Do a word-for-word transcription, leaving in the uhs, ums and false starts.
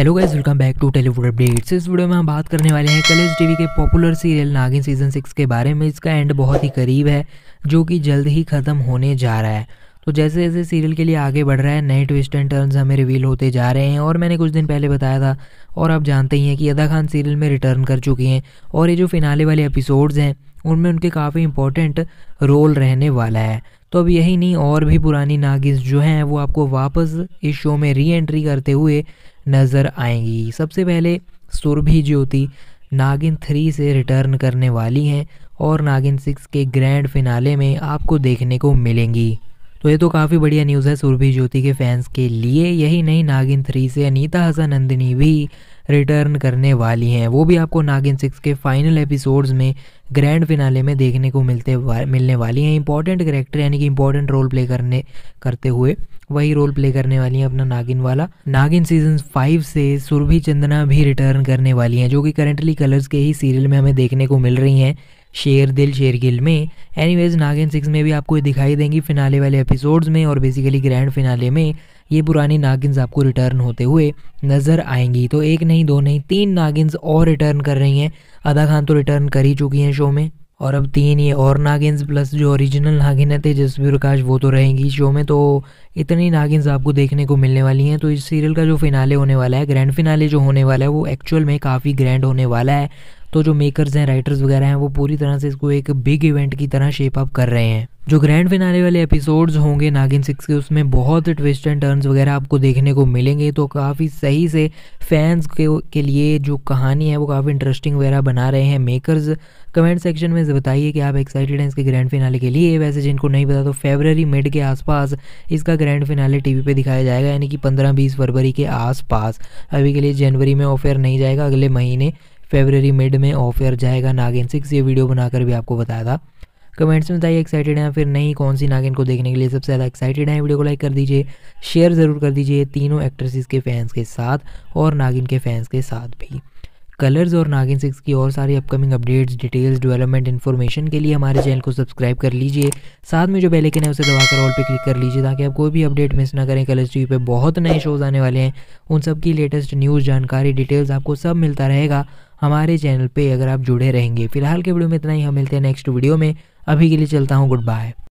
Hello guys, welcome back to Tellywood updates. इस video में हम बात करने वाले हैं कलर्स टीवी के popular serial Naagin season six के बारे में। इसका एंड बहुत ही करीब है जो कि जल्द ही ख़त्म होने जा रहा है। तो जैसे जैसे सीरियल के लिए आगे बढ़ रहा है, नए ट्विस्ट एंड टर्न्स हमें रिवील होते जा रहे हैं। और मैंने कुछ दिन पहले बताया था और आप जानते ही हैं कि अदा खान सीरियल में रिटर्न कर चुकी हैं और ये जो फिनाले वाले एपिसोड्स हैं उनमें उनके काफ़ी इंपॉर्टेंट रोल रहने वाला है। तो अब यही नहीं, और भी पुरानी नागिन जो हैं वो आपको वापस इस शो में री एंट्री करते हुए नज़र आएंगी। सबसे पहले सुरभि ज्योति नागिन थ्री से रिटर्न करने वाली हैं और नागिन सिक्स के ग्रैंड फिनाले में आपको देखने को मिलेंगी। तो ये तो काफ़ी बढ़िया न्यूज़ है सुरभि ज्योति के फैंस के लिए। यही नहीं, नागिन थ्री से अनीता हसनंदनी भी रिटर्न करने वाली हैं। वो भी आपको नागिन सिक्स के फाइनल एपिसोड्स में ग्रैंड फिनाले में देखने को मिलते वा, मिलने वाली हैं। इंपॉर्टेंट करेक्टर यानी कि इंपॉर्टेंट रोल प्ले करने करते हुए वही रोल प्ले करने वाली हैं अपना नागिन वाला। नागिन सीजन फाइव से सुरभि चंदना भी रिटर्न करने वाली हैं जो कि करंटली कलर्स के ही सीरियल में हमें देखने को मिल रही हैं, शेर दिल शेर गिल में। एनीवेज, नागिन सिक्स में भी आपको दिखाई देंगी फिनाले वाले एपिसोड्स में और बेसिकली ग्रैंड फिनाले में ये पुरानी नागिन्स आपको रिटर्न होते हुए नज़र आएंगी। तो एक नहीं, दो नहीं, तीन नागिन्स और रिटर्न कर रही हैं। अदा खान तो रिटर्न कर ही चुकी हैं शो में और अब तीन ये और नागिन्स प्लस जो ओरिजिनल नागिन है तेजस्वी प्रकाश वो तो रहेंगी शो में। तो इतनी नागिन्स आपको देखने को मिलने वाली हैं। तो इस सीरियल का जो फिनाले होने वाला है, ग्रैंड फिनाले जो होने वाला है, वो एक्चुअल में काफ़ी ग्रैंड होने वाला है। तो जो मेकर्स हैं, राइटर्स वगैरह हैं, वो पूरी तरह से इसको एक बिग इवेंट की तरह शेप अप कर रहे हैं। जो ग्रैंड फिनाले वाले एपिसोड्स होंगे नागिन सिक्स के, उसमें बहुत ट्विस्ट एंड टर्न्स वगैरह आपको देखने को मिलेंगे। तो काफ़ी सही से फैंस के, के लिए जो कहानी है वो काफ़ी इंटरेस्टिंग वगैरह बना रहे हैं मेकर्स। कमेंट सेक्शन में बताइए कि आप एक्साइटेड हैं इसके ग्रैंड फिनाले के लिए। वैसे जिनको नहीं पता तो फेबररी मिड के आसपास इसका ग्रैंड फिनाले टीवी पे दिखाया जाएगा, यानी कि पंद्रह बीस फरवरी के आसपास। अभी के लिए जनवरी में ऑफेयर नहीं जाएगा, अगले महीने फेबररी मिड में ऑफेयर जाएगा नागिन सिक्स। ये वीडियो बनाकर भी आपको बताया था। कमेंट्स में बताइए एक्साइटेड हैं फिर नहीं, कौन सी नागिन को देखने के लिए सबसे ज़्यादा एक्साइटेड हैं। वीडियो को लाइक कर दीजिए, शेयर ज़रूर कर दीजिए तीनों एक्ट्रेसेस के फैंस के साथ और नागिन के फैंस के साथ भी। कलर्स और नागिन सिक्स की और सारी upcoming updates, details, development, information के लिए हमारे चैनल को सब्सक्राइब कर लीजिए। साथ में जो बेल आइकन है उसे दबाकर ऑल पे क्लिक कर लीजिए ताकि आप कोई भी अपडेट मिस ना करें। कलर्स टीवी पे बहुत नए शोज़ आने वाले हैं, उन सब की लेटेस्ट न्यूज़, जानकारी, डिटेल्स आपको सब मिलता रहेगा हमारे चैनल पर अगर आप जुड़े रहेंगे। फिलहाल के वीडियो में इतना ही, हम मिलते हैं नेक्स्ट वीडियो में। अभी के लिए चलता हूँ, गुड बाय।